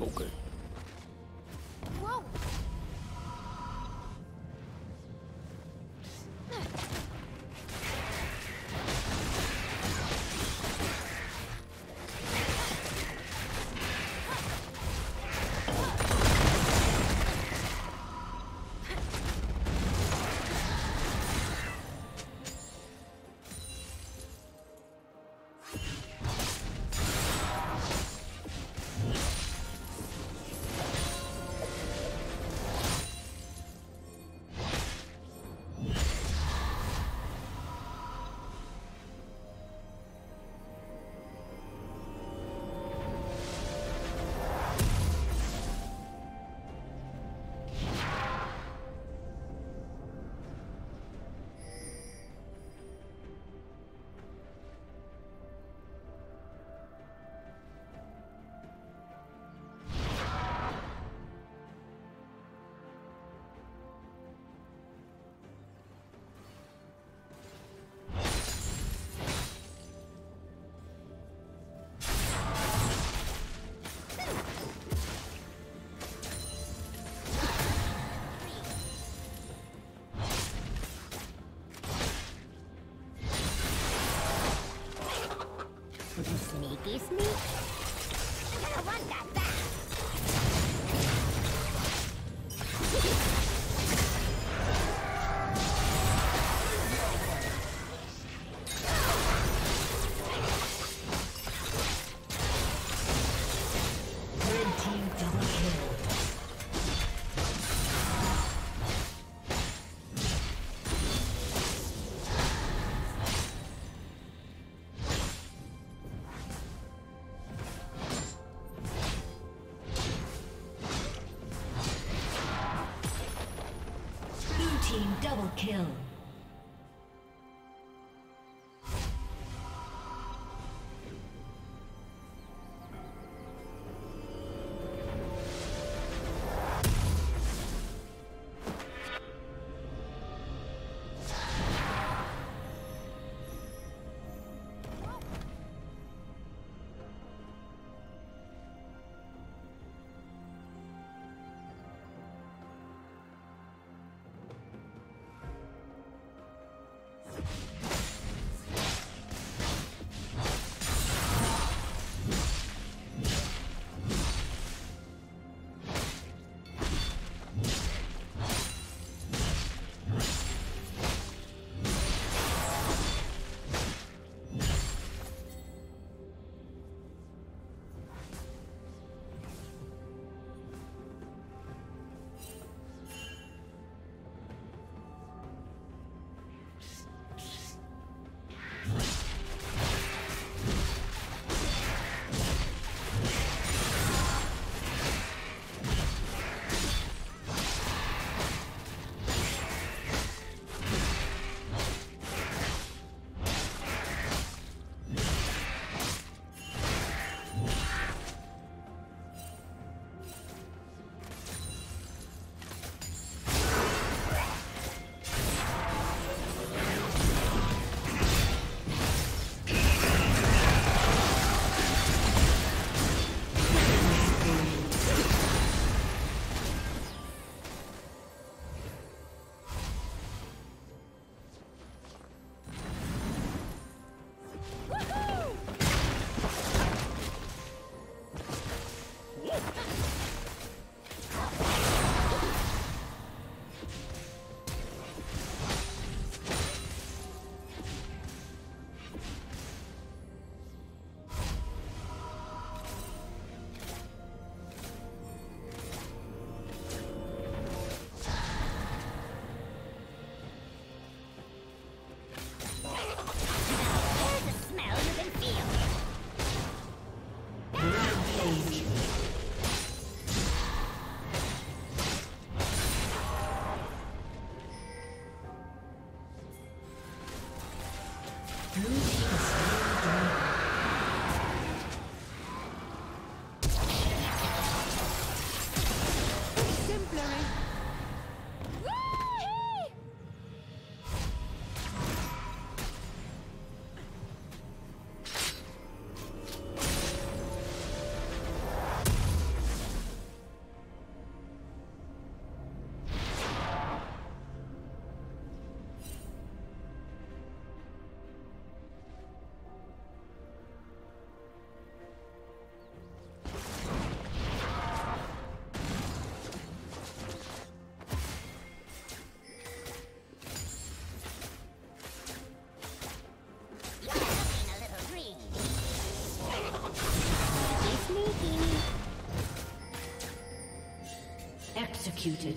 Okay. Whoa. Sneaky sneak. I want that back. Double kill. Executed.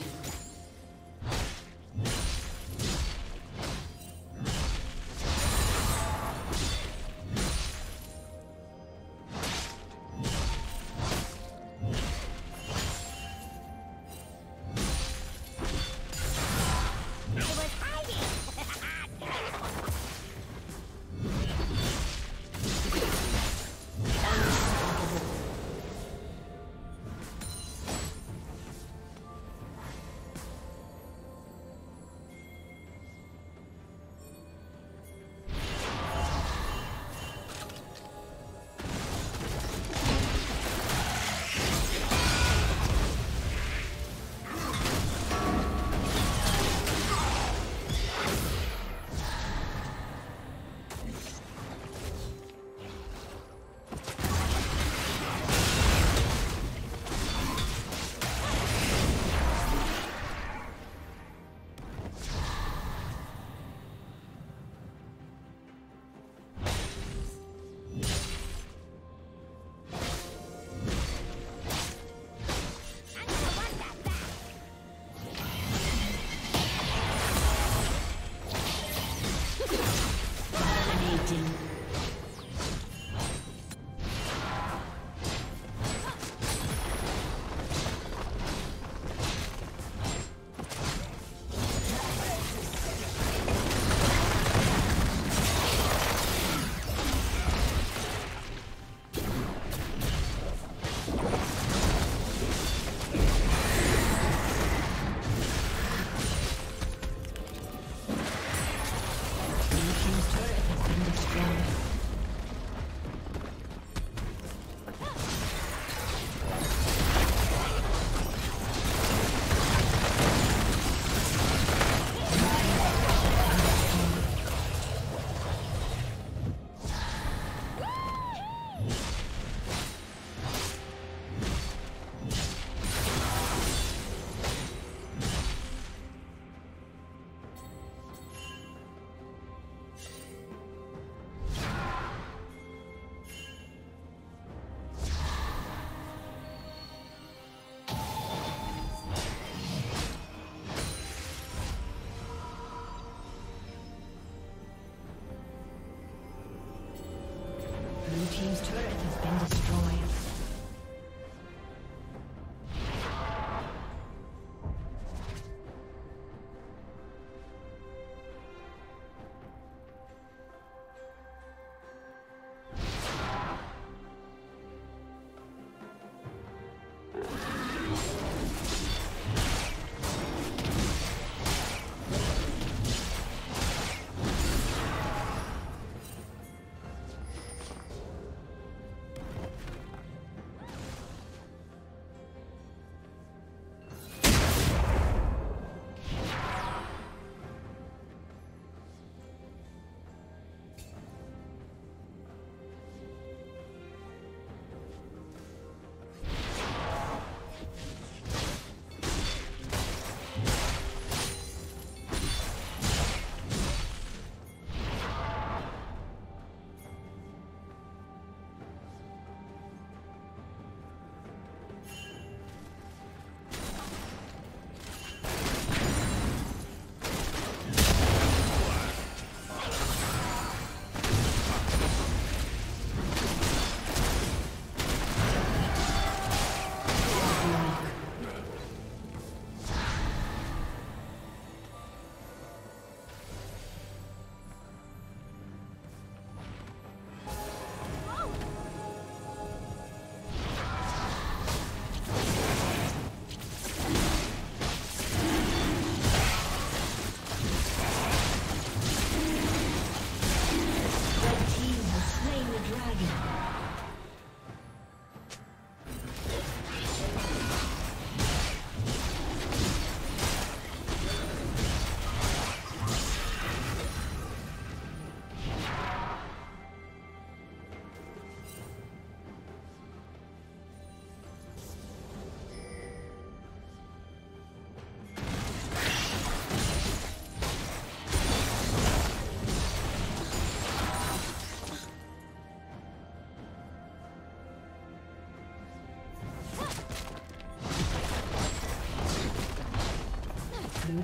Blue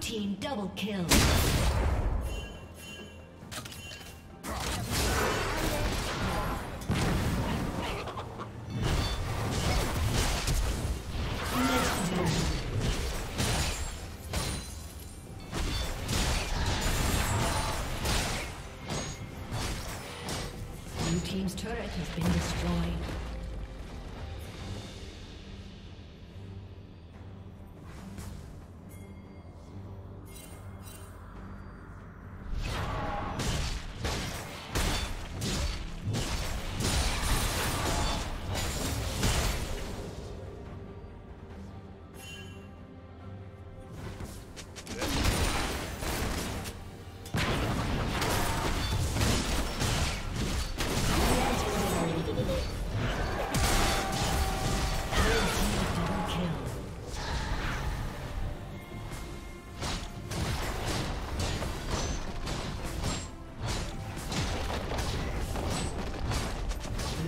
Team double kill. Blue team's turret has been destroyed.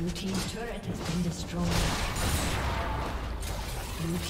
Blue team's turret has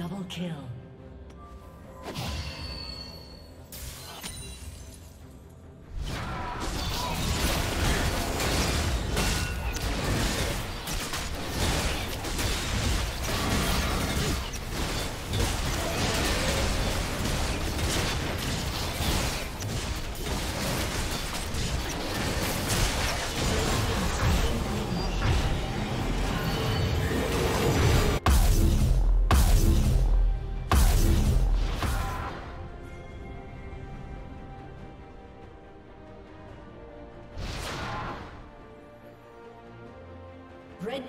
Double kill. Red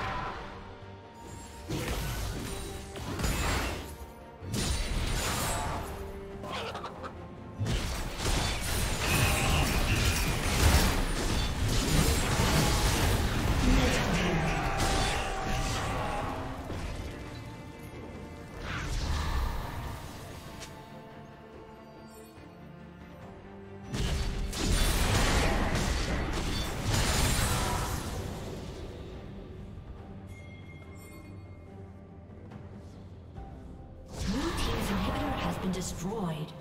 Destroyed.